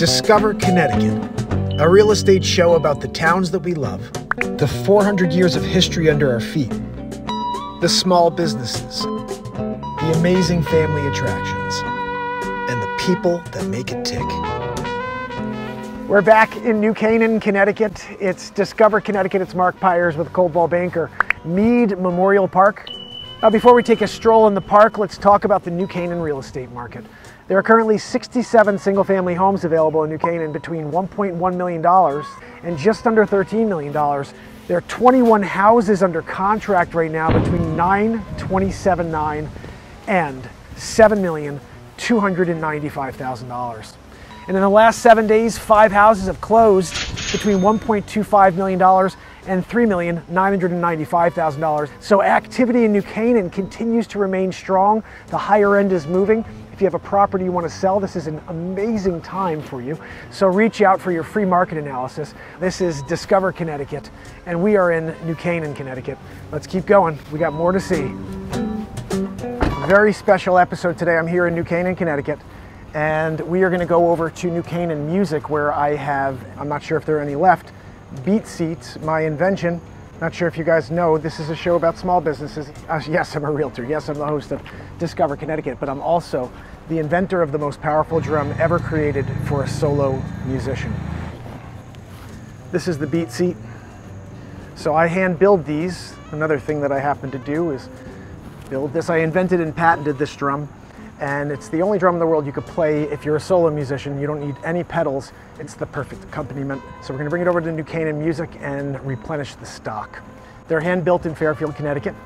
Discover Connecticut, a real estate show about the towns that we love, the 400 years of history under our feet, the small businesses, the amazing family attractions, and the people that make it tick. We're back in New Canaan, Connecticut. It's Discover Connecticut. It's Mark Pires with Coldwell Banker. Mead Memorial Park. Before we take a stroll in the park, let's talk about the New Canaan real estate market. There are currently 67 single-family homes available in New Canaan between $1.1 million and just under $13 million. There are 21 houses under contract right now between $927,900 and $7,295,000. And in the last 7 days, 5 houses have closed between $1.25 million and $3,995,000. So activity in New Canaan continues to remain strong. The higher end is moving. If you have a property you want to sell, this is an amazing time for you. So reach out for your free market analysis. This is Discover Connecticut, and we are in New Canaan, Connecticut. Let's keep going. We got more to see. Very special episode today. I'm here in New Canaan, Connecticut, and we are going to go over to New Canaan Music, where I have, I'm not sure if there are any left, Beat Seats, my invention. Not sure if you guys know, this is a show about small businesses. Yes, I'm a realtor. Yes, I'm the host of Discover Connecticut, but I'm also the inventor of the most powerful drum ever created for a solo musician. This is the Beat Seat. So I hand build these. Another thing that I happen to do is build this. I invented and patented this drum, and it's the only drum in the world you could play if you're a solo musician. You don't need any pedals. It's the perfect accompaniment. So we're gonna bring it over to New Canaan Music and replenish the stock. They're hand-built in Fairfield, Connecticut.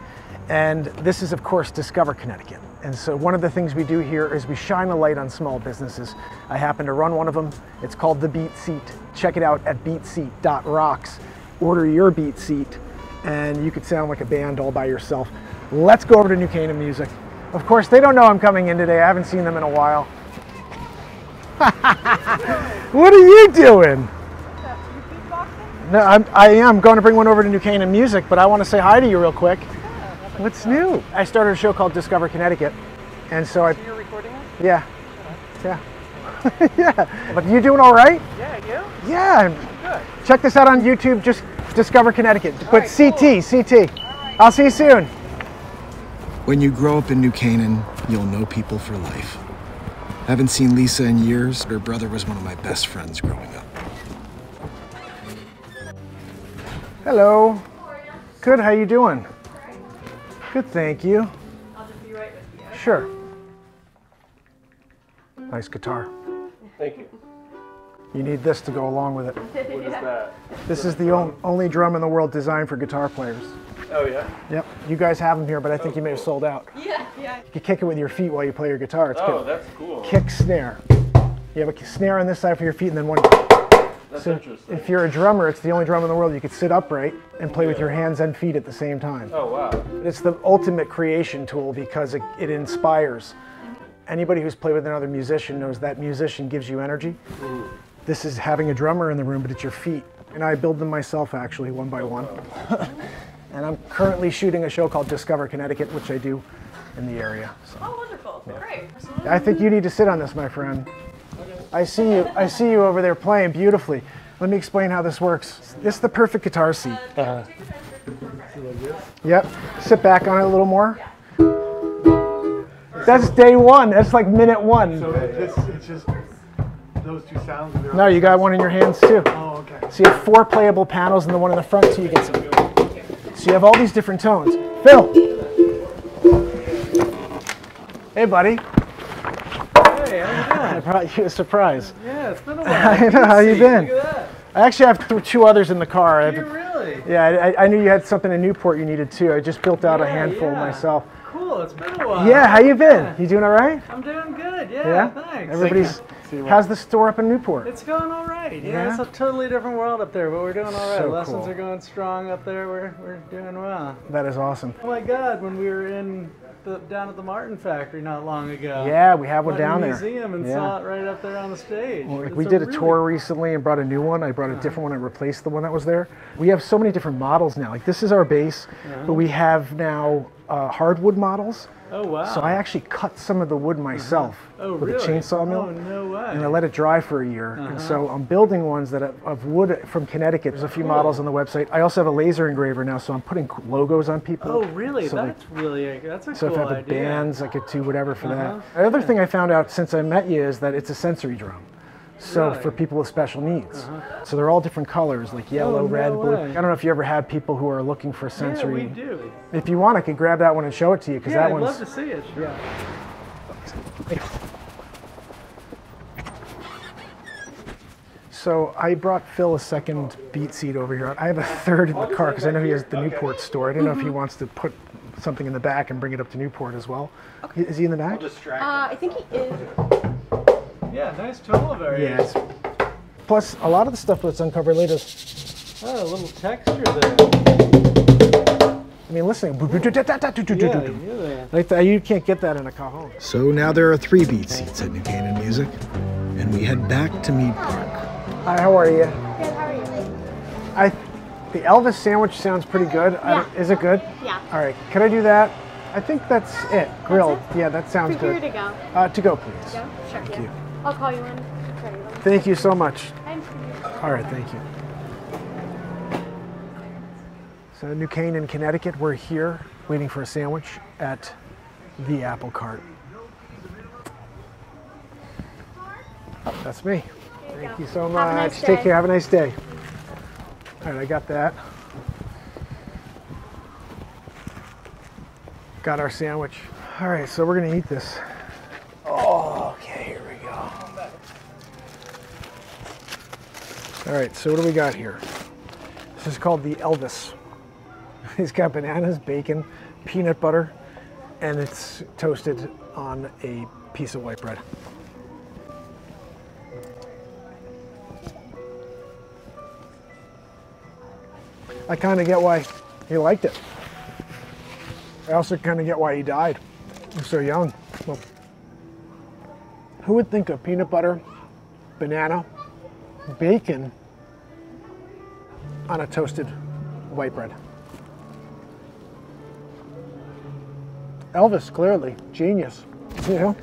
And this is, of course, Discover Connecticut. And so one of the things we do here is we shine a light on small businesses. I happen to run one of them. It's called The Beat Seat. Check it out at beatseat.rocks. Order your Beat Seat, and you could sound like a band all by yourself. Let's go over to New Canaan Music. Of course, they don't know I'm coming in today. I haven't seen them in a while. What are you doing? No, I am going to bring one over to New Canaan Music, but I want to say hi to you real quick. What's new? I started a show called Discover Connecticut, and so I. You're recording it? Yeah, yeah, yeah. But you doing all right? Yeah, you? Yeah. Good. Check this out on YouTube. Just Discover Connecticut. Put right, CT. All right. I'll see you soon. When you grow up in New Canaan, you'll know people for life. Haven't seen Lisa in years. Her brother was one of my best friends growing up. Hello. How are you? Good, how you doing? Right. Good, thank you. I'll just be right with you. Sure. Nice guitar. Thank you. You need this to go along with it. What is that? This is the only drum in the world designed for guitar players. Oh, yeah? Yep. You guys have them here, but I think you may have sold out. Yeah, yeah. You kick it with your feet while you play your guitar. It's good. That's cool. Kick snare. You have a snare on this side for your feet and then one. That's interesting. If you're a drummer, it's the only drum in the world you could sit upright and play with your hands and feet at the same time. Oh, wow. It's the ultimate creation tool because it inspires. Anybody who's played with another musician knows that musician gives you energy. Ooh. This is having a drummer in the room, but it's your feet. And I build them myself, actually, one by one. And I'm currently shooting a show called Discover Connecticut, which I do in the area. So. Oh, wonderful. Yeah. Great. I think you need to sit on this, my friend. Okay. I see you over there playing beautifully. Let me explain how this works. This is the perfect guitar seat. Yep. Sit back on it a little more. Yeah. That's day one. That's like minute one. So it's just those two sounds. No, you got one in your hands, too. Oh, okay. So you have 4 playable panels and the one in the front, so you get some. So you have all these different tones. Phil! Hey, buddy. Hey, how you doing? I brought you a surprise. Yeah, it's been a while. I know, how you been? Look at that. I actually have 2 others in the car. Do you really? Yeah, I knew you had something in Newport you needed, too. I just built out a handful myself. Cool, it's been a while. Yeah, how you been? Yeah. You doing all right? I'm doing good, yeah thanks. Everybody's... How's the store up in Newport? It's going all right. Yeah, it's a totally different world up there, but we're doing all right. So Lessons are going strong up there. We're doing well. That is awesome. Oh my God, when we were in down at the Martin Factory not long ago. Yeah, we have one down there. Museum and saw it right up there on the stage. Well, like we did a tour recently and brought a new one. I brought a different one. I replaced the one that was there. We have so many different models now. Like this is our base, but we have now hardwood models. Oh, wow. So I actually cut some of the wood myself with a chainsaw mill. Oh, no way. And I let it dry for a year. And so I'm building ones that of wood from Connecticut. There's a few models on the website. I also have a laser engraver now, so I'm putting logos on people. Oh, really? So that's that's a cool idea. So if I have the bands, I could do whatever for that. The other thing I found out since I met you is that it's a sensory drum. So for people with special needs. So they're all different colors, like yellow, red, blue. I don't know if you ever had people who are looking for sensory. Yeah, we do. If you want, I can grab that one and show it to you, because that one's... I'd love to see it. Sure. So I brought Phil a second Beat Seat over here. I have a third in the car, because I know he has the Newport store. I don't know if he wants to put something in the back and bring it up to Newport as well. Is he in the back? I think he is. Yeah, nice tool variation. Yes. Plus, a lot of the stuff that's uncovered later. Oh, a little texture there. I mean, listen. Yeah, like that, you can't get that in a cajon. So now there are 3 Beat Seats at New Canaan Music, and we head back to Mead Park. Hi, how are you? Good, how are you? The Elvis sandwich sounds pretty good. Yeah. Is it good? Yeah. All right, could I do that? I think that's it. Grilled. That's it? Yeah, that sounds good. For you to go? To go, please. To go? Sure, thank you. I'll call you in. Thank you so much. All right, thank you. So New Canaan, Connecticut, we're here waiting for a sandwich at the Apple Cart. That's me. Thank you so much. Nice take care. Have a nice day. All right, I got that. Got our sandwich. All right, so we're going to eat this. Oh, okay, here we go. All right, so what do we got here? This is called the Elvis. It's got bananas, bacon, peanut butter, and it's toasted on a piece of white bread. I kind of get why he liked it. I also kind of get why he died. He's so young. Well, who would think of peanut butter, banana, bacon on a toasted white bread? Elvis, clearly, genius. You know?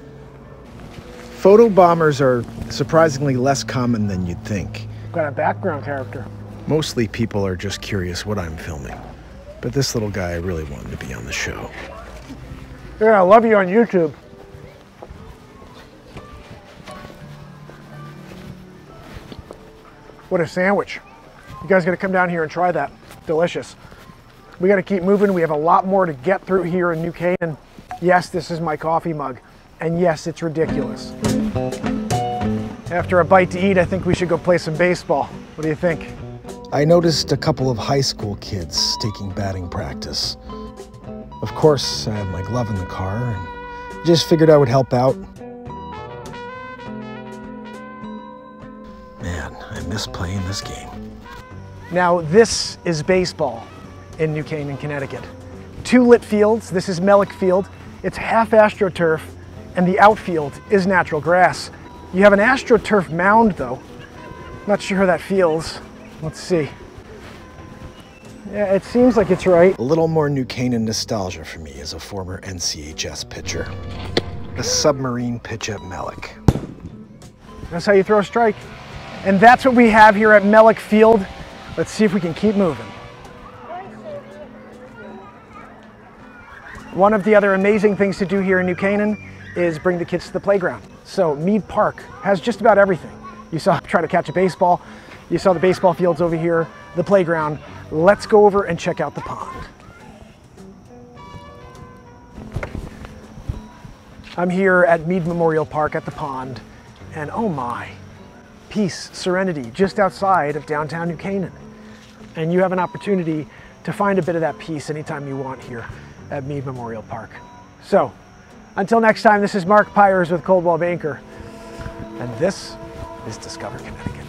Photo bombers are surprisingly less common than you'd think. Got a background character. Mostly people are just curious what I'm filming. But this little guy really wanted to be on the show. Yeah, I love you on YouTube. What a sandwich. You guys gotta come down here and try that. Delicious. We gotta keep moving. We have a lot more to get through here in New Canaan. Yes, this is my coffee mug. And yes, it's ridiculous. After a bite to eat, I think we should go play some baseball. What do you think? I noticed a couple of high school kids taking batting practice. Of course, I had my glove in the car and just figured I would help out. Miss playing this game. Now this is baseball in New Canaan, Connecticut. 2 lit fields. This is Melick Field. It's half AstroTurf and the outfield is natural grass. You have an AstroTurf mound though. Not sure how that feels. Let's see. Yeah, it seems like it's right. A little more New Canaan nostalgia for me as a former NCHS pitcher. A submarine pitch at Melick. That's how you throw a strike. And that's what we have here at Melick Field. Let's see if we can keep moving. One of the other amazing things to do here in New Canaan is bring the kids to the playground. So Mead Park has just about everything. You saw try to catch a baseball. You saw the baseball fields over here, the playground. Let's go over and check out the pond. I'm here at Mead Memorial Park at the pond, and oh my. Peace, serenity, just outside of downtown New Canaan. And you have an opportunity to find a bit of that peace anytime you want here at Mead Memorial Park. So, until next time, this is Mark Pires with Coldwell Banker, and this is Discover Connecticut.